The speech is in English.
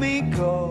me go.